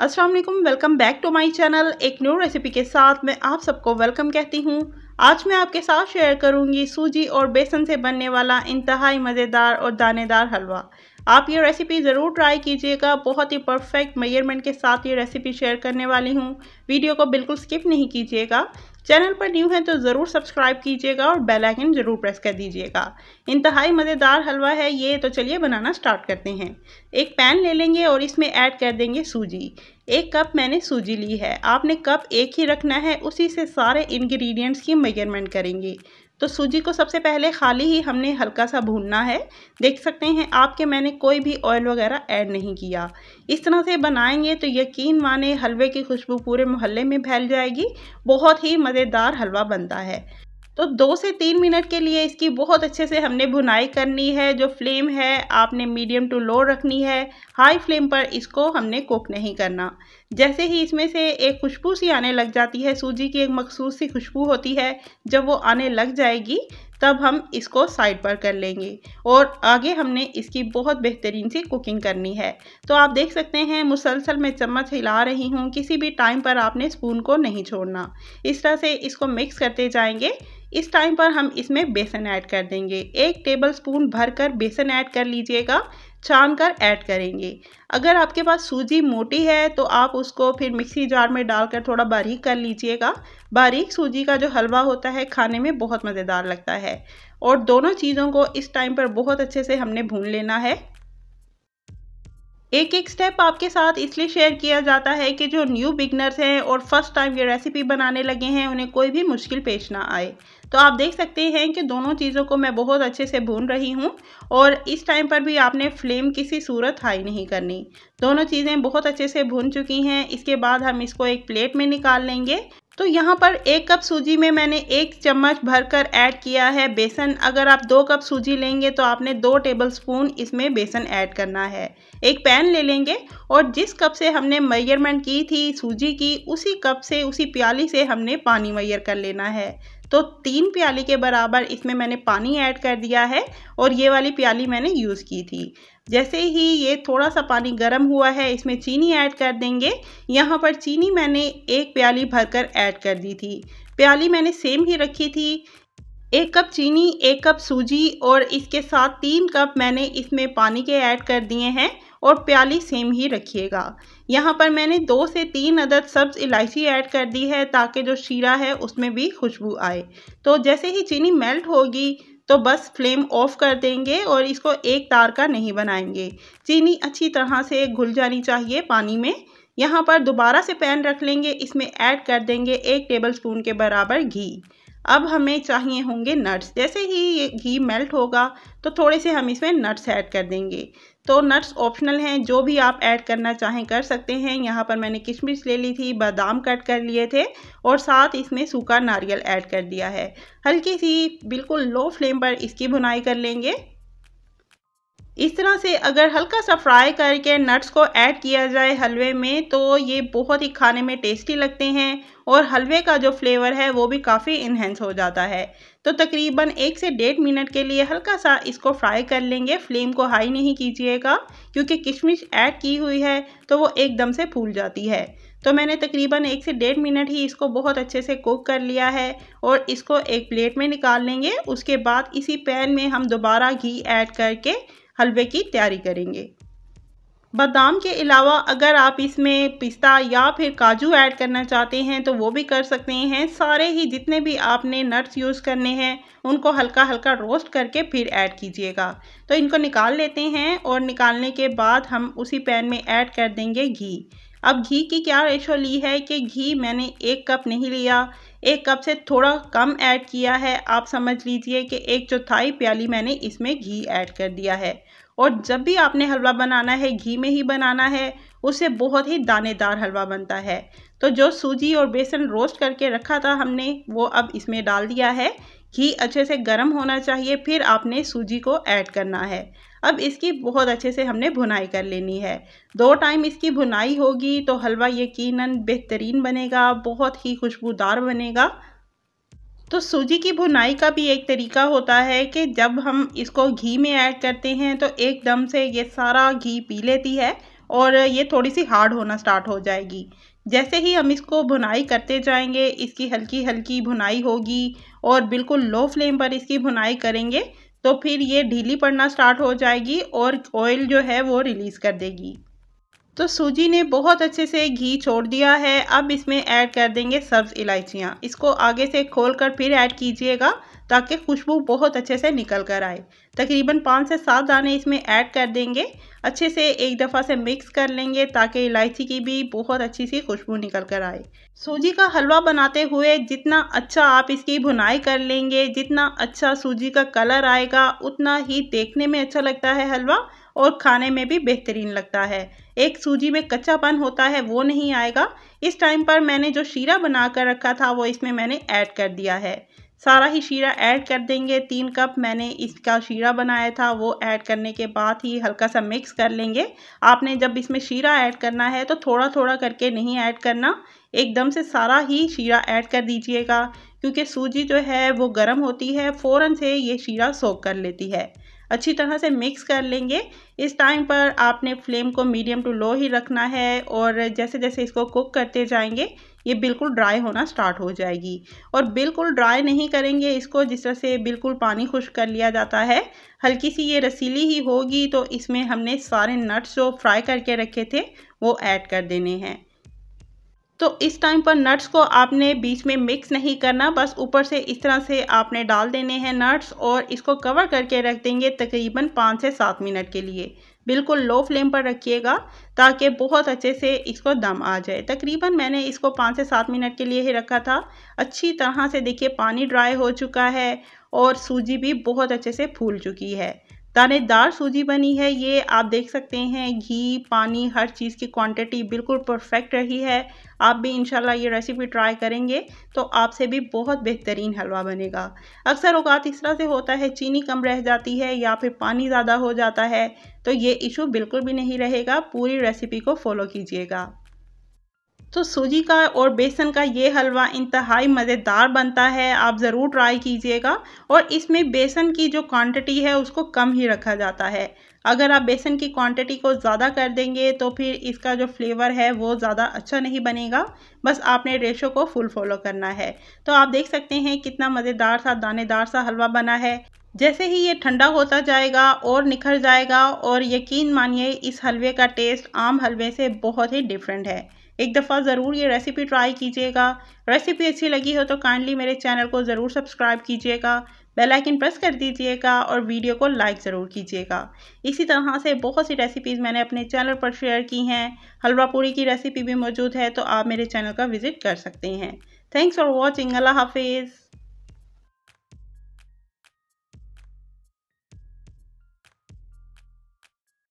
अस्सलाम वालेकुम, welcome back to my channel. एक न्यू रेसिपी के साथ मैं आप सबको वेलकम कहती हूँ। आज मैं आपके साथ शेयर करूँगी सूजी और बेसन से बनने वाला इंतहाई मज़ेदार और दानेदार हलवा। आप ये रेसिपी ज़रूर ट्राई कीजिएगा। बहुत ही परफेक्ट मेजरमेंट के साथ ये रेसिपी शेयर करने वाली हूँ। वीडियो को बिल्कुल स्किप नहीं कीजिएगा। चैनल पर न्यू है तो ज़रूर सब्सक्राइब कीजिएगा और बेल आइकन ज़रूर प्रेस कर दीजिएगा। इंतहाई मज़ेदार हलवा है ये, तो चलिए बनाना स्टार्ट करते हैं। एक पैन ले लेंगे और इसमें ऐड कर देंगे सूजी। 1 कप मैंने सूजी ली है, आपने कप 1 ही रखना है। उसी से सारे इंग्रेडिएंट्स की मेजरमेंट करेंगे। तो सूजी को सबसे पहले खाली ही हमने हल्का सा भूनना है। देख सकते हैं आपके मैंने कोई भी ऑयल वगैरह ऐड नहीं किया। इस तरह से बनाएंगे तो यकीन माने हलवे की खुशबू पूरे मोहल्ले में फैल जाएगी। बहुत ही मज़ेदार हलवा बनता है। तो 2 से 3 मिनट के लिए इसकी बहुत अच्छे से हमने भुनाई करनी है। जो फ्लेम है आपने मीडियम टू लो रखनी है। हाई फ्लेम पर इसको हमने कुक नहीं करना। जैसे ही इसमें से एक खुशबू सी आने लग जाती है, सूजी की एक मखसूस सी खुशबू होती है, जब वो आने लग जाएगी तब हम इसको साइड पर कर लेंगे और आगे हमने इसकी बहुत बेहतरीन सी कुकिंग करनी है। तो आप देख सकते हैं मुसलसल मैं चम्मच हिला रही हूँ। किसी भी टाइम पर आपने स्पून को नहीं छोड़ना। इस तरह से इसको मिक्स करते जाएंगे। इस टाइम पर हम इसमें बेसन ऐड कर देंगे। 1 टेबल स्पून भरकर बेसन ऐड कर लीजिएगा, छान कर ऐड करेंगे। अगर आपके पास सूजी मोटी है तो आप उसको फिर मिक्सी जार में डालकर थोड़ा बारीक कर लीजिएगा। बारीक सूजी का जो हलवा होता है खाने में बहुत मज़ेदार लगता है। और दोनों चीज़ों को इस टाइम पर बहुत अच्छे से हमने भून लेना है। एक एक स्टेप आपके साथ इसलिए शेयर किया जाता है कि जो न्यू बिगनर्स हैं और फर्स्ट टाइम ये रेसिपी बनाने लगे हैं उन्हें कोई भी मुश्किल पेश ना आए। तो आप देख सकते हैं कि दोनों चीज़ों को मैं बहुत अच्छे से भून रही हूँ और इस टाइम पर भी आपने फ्लेम किसी सूरत हाई नहीं करनी। दोनों चीज़ें बहुत अच्छे से भून चुकी हैं। इसके बाद हम इसको एक प्लेट में निकाल लेंगे। तो यहाँ पर 1 कप सूजी में मैंने 1 चम्मच भरकर ऐड किया है बेसन। अगर आप 2 कप सूजी लेंगे तो आपने 2 टेबल स्पून इसमें बेसन ऐड करना है। एक पैन ले लेंगे और जिस कप से हमने मेजरमेंट की थी सूजी की, उसी कप से, उसी प्याली से हमने पानी मेजर कर लेना है। तो 3 प्याली के बराबर इसमें मैंने पानी ऐड कर दिया है और ये वाली प्याली मैंने यूज़ की थी। जैसे ही ये थोड़ा सा पानी गर्म हुआ है इसमें चीनी ऐड कर देंगे। यहाँ पर चीनी मैंने 1 प्याली भरकर ऐड कर दी थी। प्याली मैंने सेम ही रखी थी। 1 कप चीनी, 1 कप सूजी और इसके साथ 3 कप मैंने इसमें पानी के ऐड कर दिए हैं और प्याली सेम ही रखिएगा। यहाँ पर मैंने 2 से 3 अदद सब्ज़ इलायची ऐड कर दी है ताकि जो शीरा है उसमें भी खुशबू आए। तो जैसे ही चीनी मेल्ट होगी तो बस फ्लेम ऑफ कर देंगे और इसको एक तार का नहीं बनाएंगे। चीनी अच्छी तरह से घुल जानी चाहिए पानी में। यहाँ पर दोबारा से पैन रख लेंगे। इसमें ऐड कर देंगे 1 टेबल स्पून के बराबर घी। अब हमें चाहिए होंगे नट्स। जैसे ही ये घी मेल्ट होगा तो थोड़े से हम इसमें नट्स ऐड कर देंगे। तो नट्स ऑप्शनल हैं, जो भी आप ऐड करना चाहें कर सकते हैं। यहाँ पर मैंने किशमिश ले ली थी, बादाम कट कर लिए थे और साथ इसमें सूखा नारियल ऐड कर दिया है। हल्की सी बिल्कुल लो फ्लेम पर इसकी भुनाई कर लेंगे। इस तरह से अगर हल्का सा फ्राई करके नट्स को ऐड किया जाए हलवे में तो ये बहुत ही खाने में टेस्टी लगते हैं और हलवे का जो फ्लेवर है वो भी काफ़ी इन्हेंस हो जाता है। तो तकरीबन 1 से 1.5 मिनट के लिए हल्का सा इसको फ्राई कर लेंगे। फ्लेम को हाई नहीं कीजिएगा क्योंकि किशमिश ऐड की हुई है तो वो एकदम से फूल जाती है। तो मैंने तकरीबन 1 से 1.5 मिनट ही इसको बहुत अच्छे से कुक कर लिया है और इसको एक प्लेट में निकाल लेंगे। उसके बाद इसी पैन में हम दोबारा घी ऐड करके हलवे की तैयारी करेंगे। बादाम के अलावा अगर आप इसमें पिस्ता या फिर काजू ऐड करना चाहते हैं तो वो भी कर सकते हैं। सारे ही जितने भी आपने नट्स यूज़ करने हैं उनको हल्का हल्का रोस्ट करके फिर ऐड कीजिएगा। तो इनको निकाल लेते हैं और निकालने के बाद हम उसी पैन में ऐड कर देंगे घी। अब घी की क्या रेशो ली है कि घी मैंने 1 कप नहीं लिया, 1 कप से थोड़ा कम ऐड किया है। आप समझ लीजिए कि 1/4 प्याली मैंने इसमें घी ऐड कर दिया है। और जब भी आपने हलवा बनाना है घी में ही बनाना है, उससे बहुत ही दानेदार हलवा बनता है। तो जो सूजी और बेसन रोस्ट करके रखा था हमने वो अब इसमें डाल दिया है। घी अच्छे से गर्म होना चाहिए, फिर आपने सूजी को ऐड करना है। अब इसकी बहुत अच्छे से हमने भुनाई कर लेनी है। 2 टाइम इसकी भुनाई होगी तो हलवा यकीनन बेहतरीन बनेगा, बहुत ही खुशबूदार बनेगा। तो सूजी की भुनाई का भी एक तरीका होता है कि जब हम इसको घी में ऐड करते हैं तो एकदम से ये सारा घी पी लेती है और ये थोड़ी सी हार्ड होना स्टार्ट हो जाएगी। जैसे ही हम इसको भुनाई करते जाएंगे, इसकी हल्की हल्की भुनाई होगी और बिल्कुल लो फ्लेम पर इसकी भुनाई करेंगे तो फिर ये ढीली पड़ना स्टार्ट हो जाएगी और ऑयल जो है वो रिलीज़ कर देगी। तो सूजी ने बहुत अच्छे से घी छोड़ दिया है। अब इसमें ऐड कर देंगे सब्ज़ इलायचियाँ। इसको आगे से खोलकर फिर ऐड कीजिएगा ताकि खुशबू बहुत अच्छे से निकल कर आए। तकरीबन 5 से 7 दाने इसमें ऐड कर देंगे। अच्छे से एक दफ़ा से मिक्स कर लेंगे ताकि इलायची की भी बहुत अच्छी सी खुशबू निकल कर आए। सूजी का हलवा बनाते हुए जितना अच्छा आप इसकी भुनाई कर लेंगे, जितना अच्छा सूजी का कलर आएगा, उतना ही देखने में अच्छा लगता है हलवा और खाने में भी बेहतरीन लगता है। एक सूजी में कच्चापन होता है वो नहीं आएगा। इस टाइम पर मैंने जो शीरा बना कर रखा था वो इसमें मैंने ऐड कर दिया है। सारा ही शीरा ऐड कर देंगे। 3 कप मैंने इसका शीरा बनाया था वो ऐड करने के बाद ही हल्का सा मिक्स कर लेंगे। आपने जब इसमें शीरा ऐड करना है तो थोड़ा थोड़ा करके नहीं ऐड करना, एकदम से सारा ही शीरा ऐड कर दीजिएगा क्योंकि सूजी जो है वो गर्म होती है, फ़ौरन से ये शीरा सोख कर लेती है। अच्छी तरह से मिक्स कर लेंगे। इस टाइम पर आपने फ्लेम को मीडियम टू लो ही रखना है और जैसे जैसे इसको कुक करते जाएंगे ये बिल्कुल ड्राई होना स्टार्ट हो जाएगी। और बिल्कुल ड्राई नहीं करेंगे इसको, जिस तरह से बिल्कुल पानी खुश कर लिया जाता है, हल्की सी ये रसीली ही होगी। तो इसमें हमने सारे नट्स जो फ्राई करके रखे थे वो ऐड कर देने हैं। तो इस टाइम पर नट्स को आपने बीच में मिक्स नहीं करना, बस ऊपर से इस तरह से आपने डाल देने हैं नट्स और इसको कवर करके रख देंगे तकरीबन 5 से 7 मिनट के लिए। बिल्कुल लो फ्लेम पर रखिएगा ताकि बहुत अच्छे से इसको दम आ जाए। तकरीबन मैंने इसको 5 से 7 मिनट के लिए ही रखा था। अच्छी तरह से देखिए पानी ड्राई हो चुका है और सूजी भी बहुत अच्छे से फूल चुकी है। दानेदार सूजी बनी है ये, आप देख सकते हैं। घी, पानी, हर चीज़ की क्वांटिटी बिल्कुल परफेक्ट रही है। आप भी इंशाल्लाह ये रेसिपी ट्राई करेंगे तो आपसे भी बहुत बेहतरीन हलवा बनेगा। अक्सर औक़ात इस तरह से होता है चीनी कम रह जाती है या फिर पानी ज़्यादा हो जाता है, तो ये इशू बिल्कुल भी नहीं रहेगा। पूरी रेसिपी को फॉलो कीजिएगा। तो सूजी का और बेसन का ये हलवा इंतहाई मज़ेदार बनता है, आप ज़रूर ट्राई कीजिएगा। और इसमें बेसन की जो क्वांटिटी है उसको कम ही रखा जाता है। अगर आप बेसन की क्वांटिटी को ज़्यादा कर देंगे तो फिर इसका जो फ्लेवर है वो ज़्यादा अच्छा नहीं बनेगा। बस आपने रेशो को फुल फॉलो करना है। तो आप देख सकते हैं कितना मज़ेदार सा दानेदार सा हलवा बना है। जैसे ही ये ठंडा होता जाएगा और निखर जाएगा और यकीन मानिए इस हलवे का टेस्ट आम हलवे से बहुत ही डिफरेंट है। एक दफ़ा ज़रूर ये रेसिपी ट्राई कीजिएगा। रेसिपी अच्छी लगी हो तो काइंडली मेरे चैनल को ज़रूर सब्सक्राइब कीजिएगा, बेल आइकन प्रेस कर दीजिएगा और वीडियो को लाइक ज़रूर कीजिएगा। इसी तरह से बहुत सी रेसिपीज़ मैंने अपने चैनल पर शेयर की हैं। हलवा पूरी की रेसिपी भी मौजूद है, तो आप मेरे चैनल का विज़िट कर सकते हैं। Thanks for watching. अल्लाह हाफिज़।